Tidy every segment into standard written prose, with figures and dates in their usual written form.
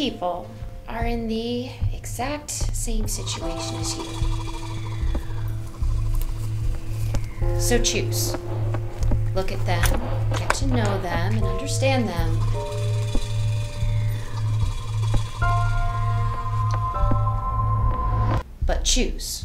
people are in the exact same situation as you. So choose. Look at them, get to know them, and understand them. But choose.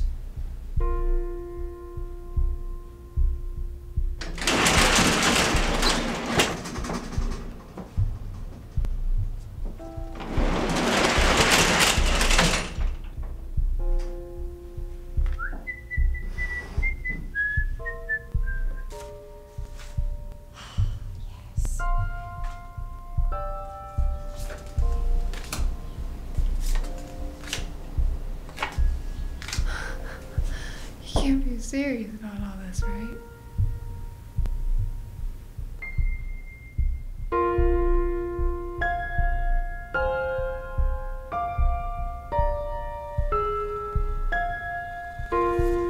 Serious about all this, right?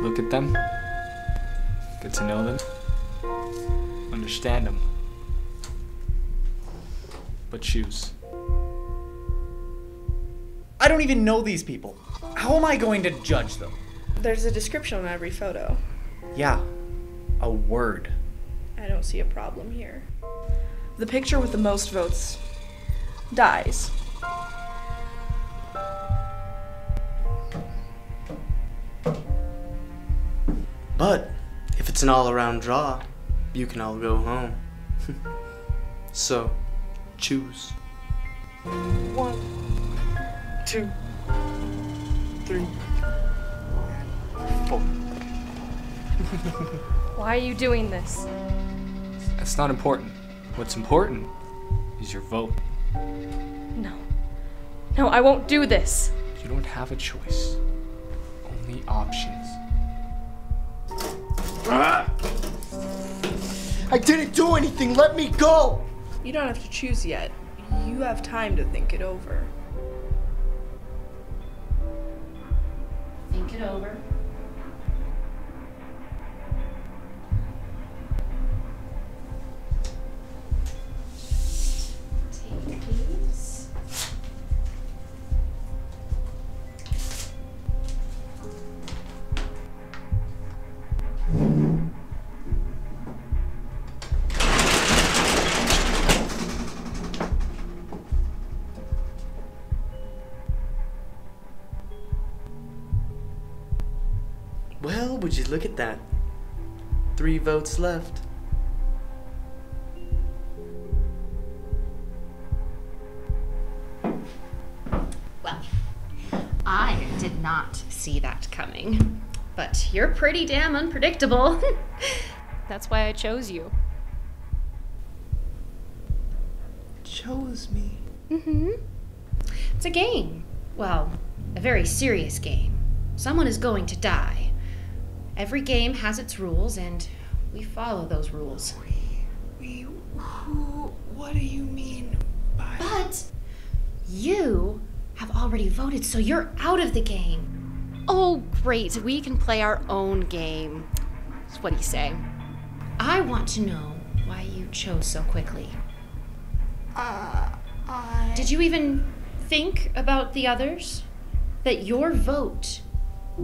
Look at them, get to know them, understand them, but choose. I don't even know these people. How am I going to judge them? There's a description on every photo. Yeah, a word. I don't see a problem here. The picture with the most votes dies. But if it's an all-around draw, you can all go home. So, choose. 1, 2, 3. Why are you doing this? That's not important. What's important is your vote. No. No, I won't do this. You don't have a choice. Only options. I didn't do anything! Let me go! You don't have to choose yet. You have time to think it over. Think it over. Well, would you look at that? 3 votes left. Well, I did not see that coming, but you're pretty damn unpredictable. That's why I chose you. Chose me? Mm-hmm. It's a game. Well, a very serious game. Someone is going to die. Every game has its rules, and we follow those rules. What do you mean by... But you have already voted, so you're out of the game. Oh, great, we can play our own game. So what do you say? I want to know why you chose so quickly. Did you even think about the others? That your vote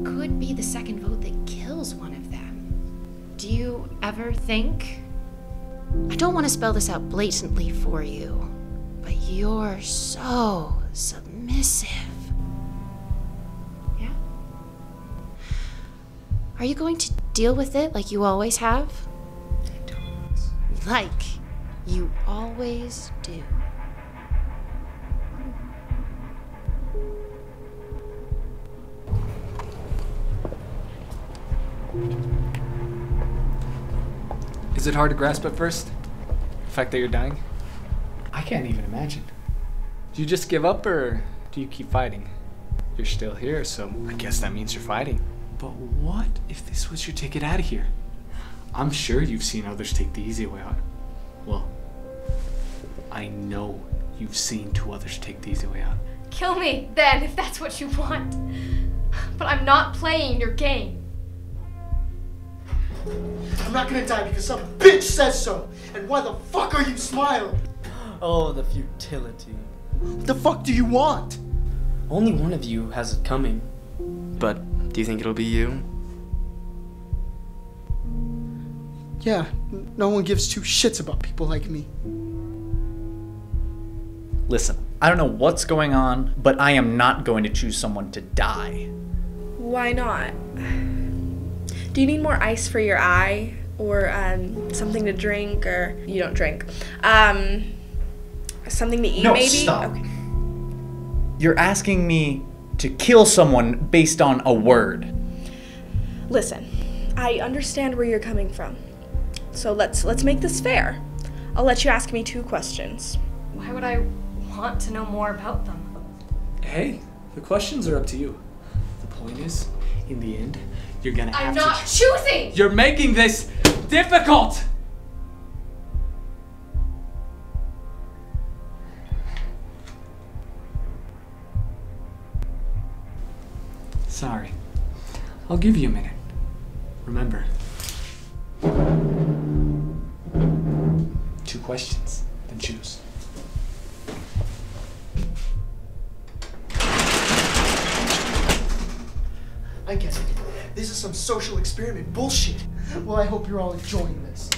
could be the second vote that kills one of them. Do you ever think? I don't want to spell this out blatantly for you, but you're so submissive. Yeah? Are you going to deal with it like you always have? I don't. Like you always do. Is it hard to grasp at first? The fact that you're dying? I can't even imagine. Do you just give up or do you keep fighting? You're still here, so I guess that means you're fighting. But what if this was your ticket out of here? I'm sure you've seen others take the easy way out. Well, I know you've seen 2 others take the easy way out. Kill me, then, if that's what you want. But I'm not playing your game. I'm not gonna die because some bitch says so! And why the fuck are you smiling? Oh, the futility. What the fuck do you want? Only one of you has it coming. But do you think it'll be you? Yeah, no one gives two shits about people like me. Listen, I don't know what's going on, but I am not going to choose someone to die. Why not? Do you need more ice for your eye? Or something to drink, or you don't drink. Something to eat, no, maybe? Stop. Okay. You're asking me to kill someone based on a word. Listen, I understand where you're coming from. So let's make this fair. I'll let you ask me two questions. Why would I want to know more about them? Hey, the questions are up to you. The point is, in the end, you're gonna have to- I'm not choosing! You're making this difficult! Sorry. I'll give you a minute. Remember. 2 questions, then choose. I get it. This is some social experiment bullshit. Well, I hope you're all enjoying this.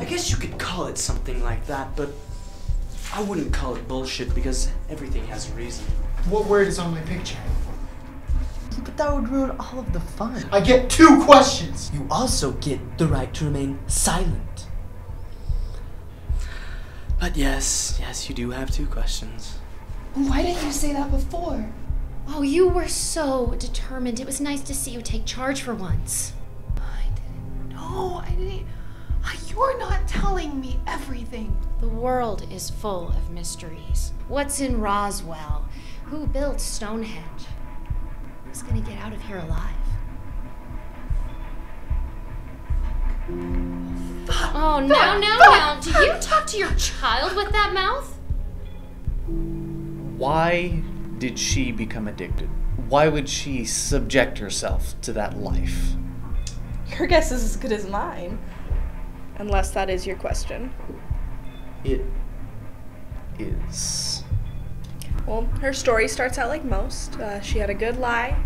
I guess you could call it something like that, but I wouldn't call it bullshit because everything has a reason. What word is on my picture? But that would ruin all of the fun. I get 2 questions! You also get the right to remain silent. But yes, you do have 2 questions. Why didn't you say that before? Oh, you were so determined. It was nice to see you take charge for once. I didn't. No, I didn't. You're not telling me everything. The world is full of mysteries. What's in Roswell? Who built Stonehenge? Who's gonna get out of here alive? Oh, now. Do you talk to your child with that mouth? Why did she become addicted? Why would she subject herself to that life? Your guess is as good as mine. Unless that is your question. It is. Well, her story starts out like most. She had a good life,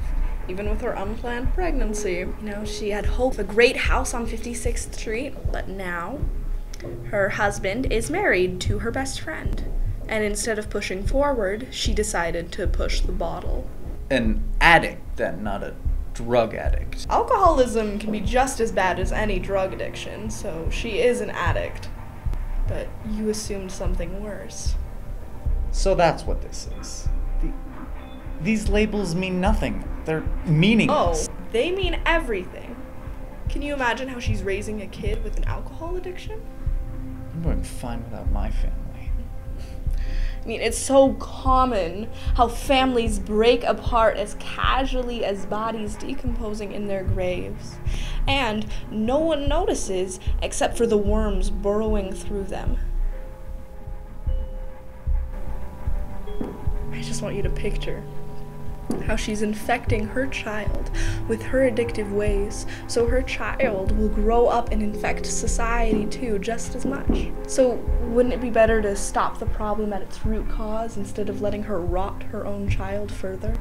even with her unplanned pregnancy. You know, she had hope of a great house on 56th Street, but now her husband is married to her best friend. And instead of pushing forward, she decided to push the bottle. An addict then, not a drug addict. Alcoholism can be just as bad as any drug addiction, so she is an addict. But you assumed something worse. So that's what this is. These labels mean nothing. They're meaningless. Oh, they mean everything. Can you imagine how she's raising a kid with an alcohol addiction? I'm doing fine without my family. I mean, it's so common how families break apart as casually as bodies decomposing in their graves. And no one notices except for the worms burrowing through them. I just want you to picture how she's infecting her child with her addictive ways, so her child will grow up and infect society too, just as much. So wouldn't it be better to stop the problem at its root cause instead of letting her rot her own child further?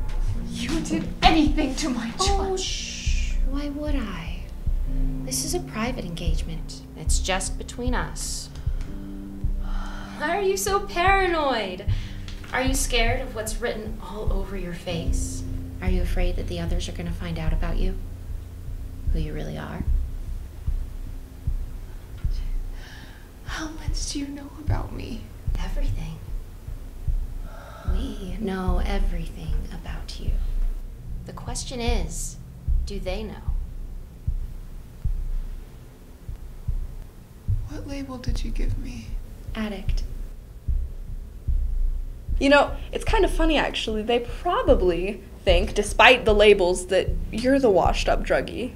You did anything to my child! Oh, shh. Why would I? This is a private engagement. It's just between us. Why are you so paranoid? Are you scared of what's written all over your face? Are you afraid that the others are going to find out about you? Who you really are? How much do you know about me? Everything. We know everything about you. The question is, do they know? What label did you give me? Addict. You know, it's kind of funny, actually. They probably think, despite the labels, that you're the washed-up druggie.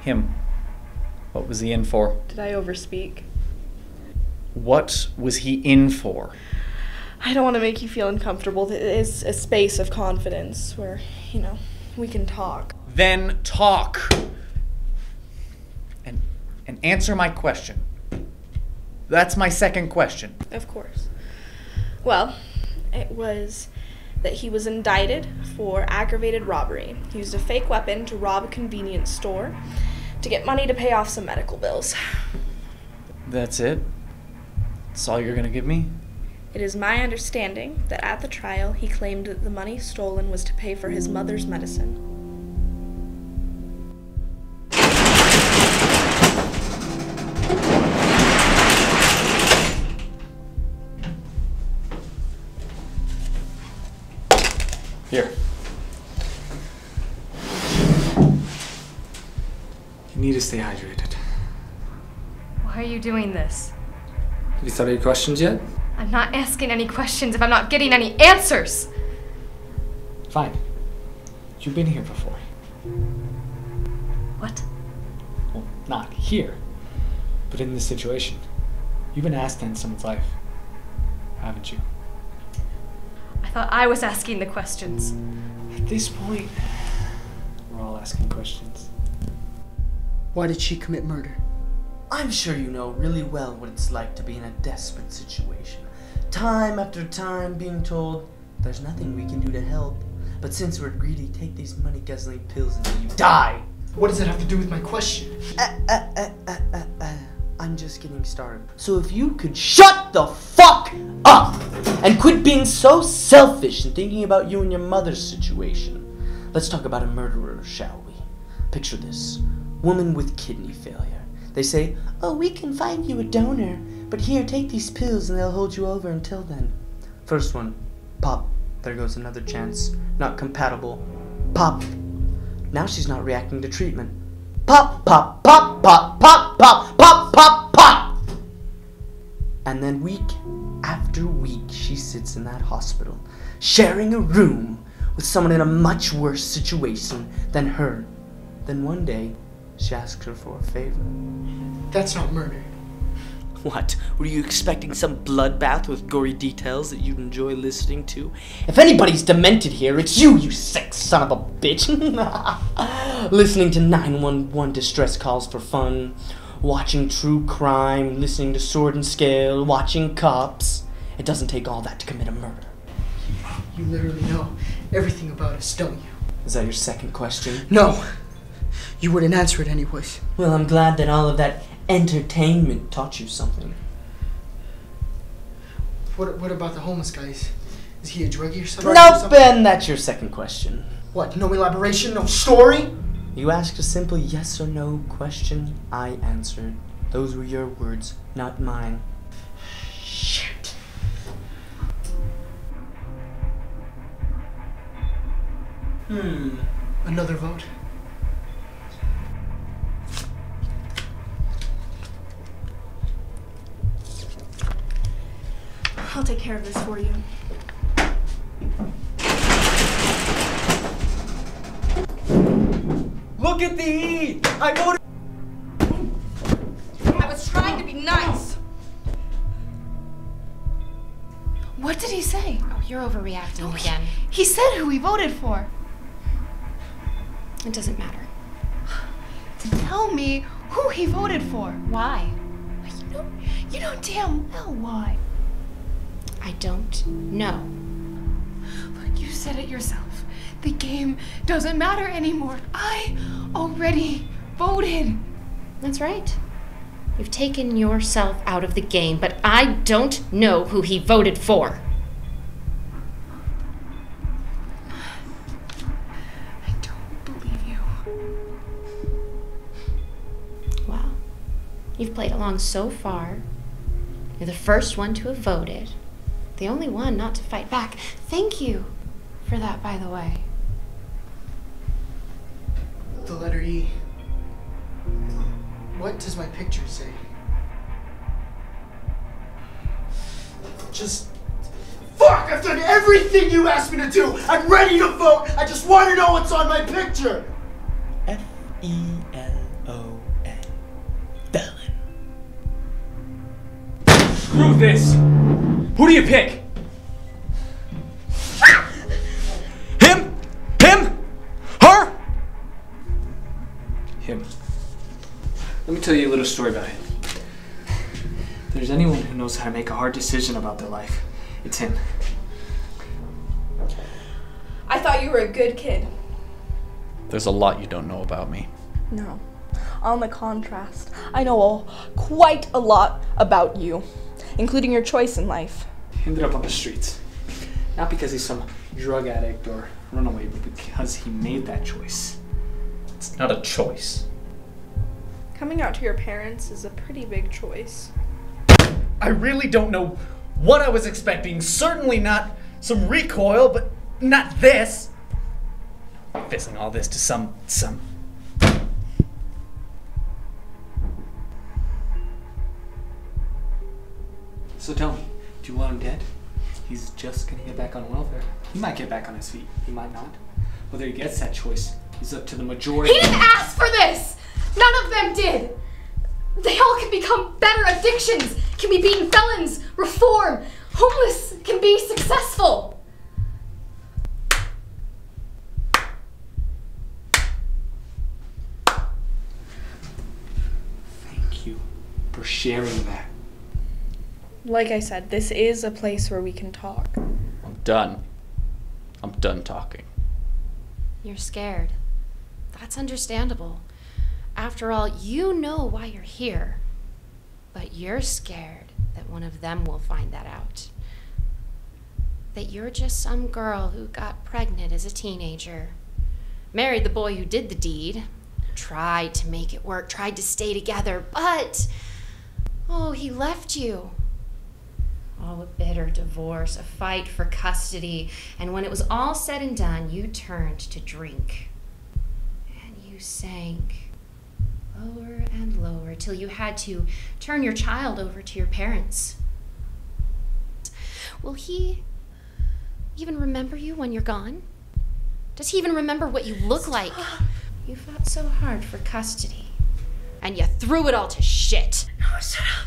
Him. What was he in for? Did I overspeak? What was he in for? I don't want to make you feel uncomfortable. It is a space of confidence where, you know, we can talk. Then talk! And Answer my question. That's my second question. Of course. Well, it was that he was indicted for aggravated robbery. He used a fake weapon to rob a convenience store to get money to pay off some medical bills. That's it? That's all you're gonna give me? It is my understanding that at the trial he claimed that the money stolen was to pay for his mother's medicine. Here. You need to stay hydrated. Why are you doing this? Have you thought of your questions yet? I'm not asking any questions if I'm not getting any answers! Fine. You've been here before. What? Well, not here, but in this situation. You've been asked to end someone's life, haven't you? I thought I was asking the questions. At this point, we're all asking questions. Why did she commit murder? I'm sure you know really well what it's like to be in a desperate situation. Time after time being told, there's nothing we can do to help. But since we're greedy, take these money-guzzling pills until you die! What does it have to do with my question? I'm just getting started. So if you could shut the fuck up and quit being so selfish and thinking about you and your mother's situation. Let's talk about a murderer, shall we? Picture this. Woman with kidney failure. They say, oh, we can find you a donor, but here, take these pills and they'll hold you over until then. First one, pop. There goes another chance. Not compatible. Pop. Now she's not reacting to treatment. Pop, pop, pop, pop, pop, pop, pop, pop, pop! And then week after week, she sits in that hospital, sharing a room with someone in a much worse situation than her. Then one day, she asks her for a favor. That's not murder. What? Were you expecting some bloodbath with gory details that you'd enjoy listening to? If anybody's demented here, it's you, you sick son of a bitch! Listening to 911 distress calls for fun, watching true crime, listening to Sword and Scale, watching Cops. It doesn't take all that to commit a murder. You literally know everything about us, don't you? Is that your second question? No! You wouldn't answer it anyways. Well, I'm glad that all of that entertainment taught you something. What about the homeless guy? Is he a druggie or something? Nope, Ben, that's your second question. What, no elaboration, no story? You asked a simple yes or no question, I answered. Those were your words, not mine. Shit. Another vote. I'll take care of this for you. Look at the E! I voted! I was trying to be nice! What did he say? Oh, you're overreacting again. He said who he voted for. It doesn't matter. Tell me who he voted for. Why? You know damn well why. I don't know. Look, you said it yourself. The game doesn't matter anymore. I already voted. That's right. You've taken yourself out of the game, but I don't know who he voted for. I don't believe you. Wow. You've played along so far. You're the first one to have voted. The only one not to fight back. Thank you for that, by the way. The letter E. What does my picture say? Just... Fuck! I've done everything you asked me to do! I'm ready to vote! I just want to know what's on my picture! F-E-L-O-N. Felon. Screw this! Who do you pick? Him? Him? Her? Him. Let me tell you a little story about him. If there's anyone who knows how to make a hard decision about their life, it's him. I thought you were a good kid. There's a lot you don't know about me. No. On the contrast, I know quite a lot about you, including your choice in life. He ended up on the streets. Not because he's some drug addict or runaway, but because he made that choice. It's not a choice. Coming out to your parents is a pretty big choice. I really don't know what I was expecting. Certainly not some recoil, but not this. I'm fixing all this to some... So tell me, do you want him dead? He's just gonna get back on welfare. He might get back on his feet, he might not. Whether he gets that choice is up to the majority. He didn't ask for this! None of them did! They all can become better addictions, can be beaten felons, reform, homeless, can be successful. Thank you for sharing that. Like I said, this is a place where we can talk. I'm done. I'm done talking. You're scared. That's understandable. After all, you know why you're here. But you're scared that one of them will find that out. That you're just some girl who got pregnant as a teenager, married the boy who did the deed, tried to make it work, tried to stay together, but, oh, he left you. Oh, a bitter divorce, a fight for custody, and when it was all said and done, you turned to drink. And you sank lower and lower till you had to turn your child over to your parents. Will he even remember you when you're gone? Does he even remember what you look like? You fought so hard for custody, and you threw it all to shit. No, shut up.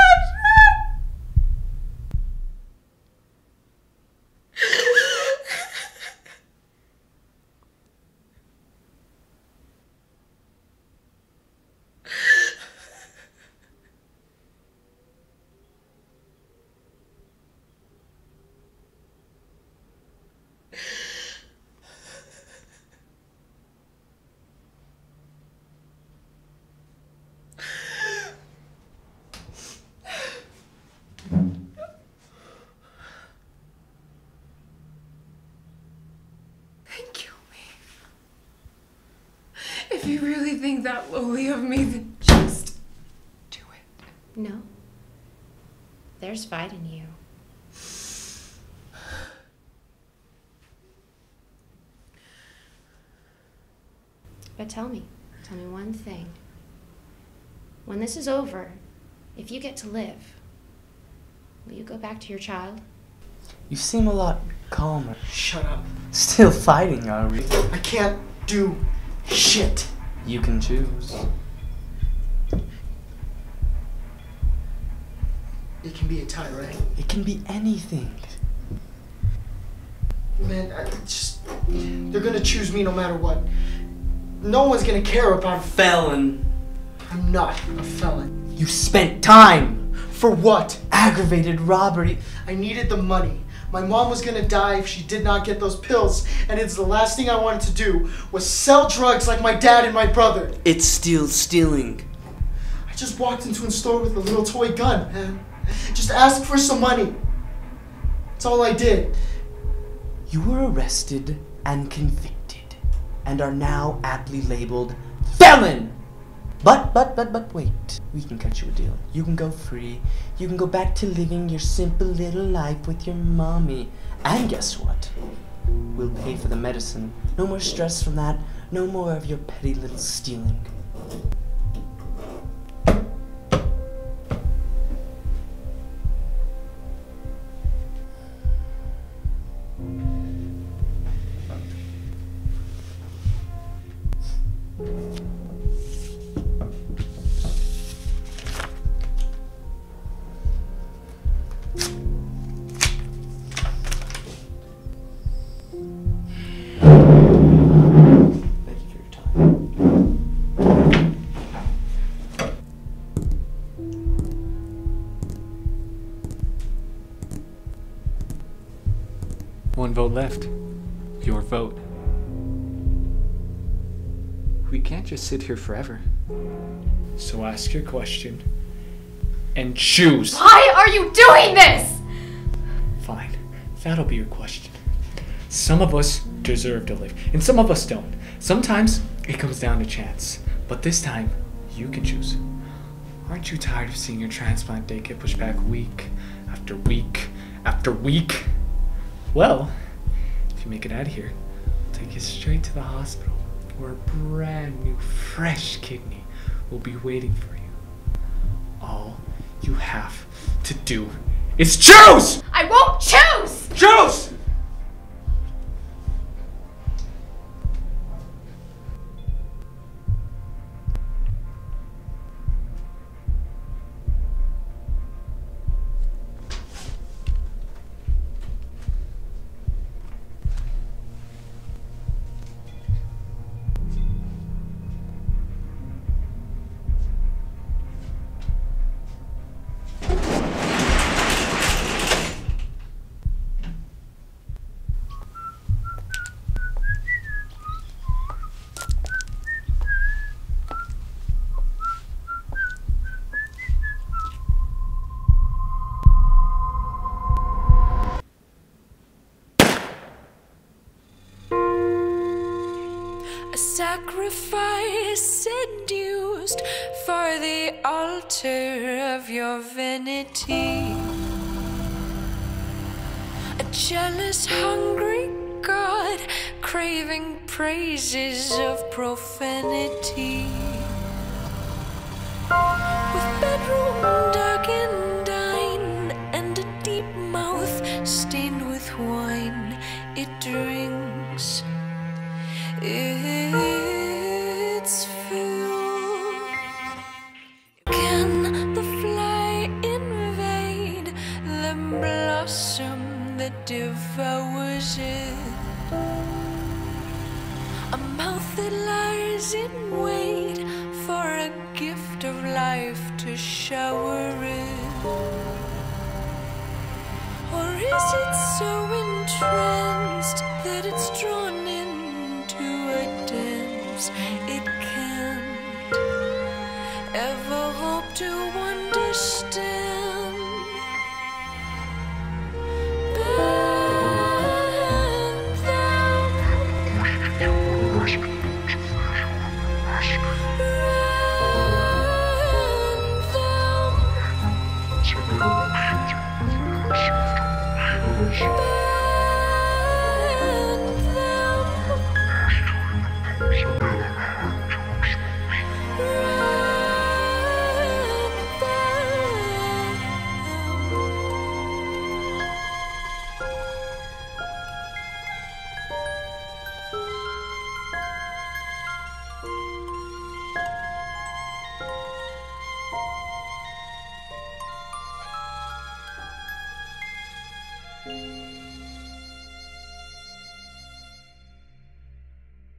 up! If you really think that lowly of me, then just do it. No. There's fight in you. But tell me one thing. When this is over, if you get to live, will you go back to your child? You seem a lot calmer. Shut up. Still fighting, are we? I can't do shit. You can choose. It can be a tie, right? It can be anything. Man, they're gonna choose me no matter what. No one's gonna care if I'm a felon. I'm not a felon. You spent time! For what? Aggravated robbery. I needed the money. My mom was gonna die if she did not get those pills, and it's the last thing I wanted to do was sell drugs like my dad and my brother. It's still stealing. I just walked into a store with a little toy gun, man. Just ask for some money. That's all I did. You were arrested and convicted, and are now aptly labeled felon. But wait, we can cut you a deal. You can go free. You can go back to living your simple little life with your mommy. And guess what? We'll pay for the medicine. No more stress from that. No more of your petty little stealing. Thank you for your time. one vote left. Your vote. We can't just sit here forever. So ask your question and choose. Why are you doing this? Fine. That'll be your question. Some of us deserve to live, and some of us don't. Sometimes it comes down to chance, but this time you can choose. Aren't you tired of seeing your transplant date get pushed back week after week after week? Well, if you make it out of here, I'll take you straight to the hospital where a brand new, fresh kidney will be waiting for you. All you have to do is choose! I won't choose! Choose! A sacrifice seduced for the altar of your vanity. A jealous, hungry God craving praises of profanity. With bedroom dark and dine and a deep mouth stained with wine, it drinks. It's filled. Can the fly invade the blossom that devours it? A mouth that lies in wait for a gift of life to shower it? Or is it so entranced that it's drawn in? It can't ever hope to understand.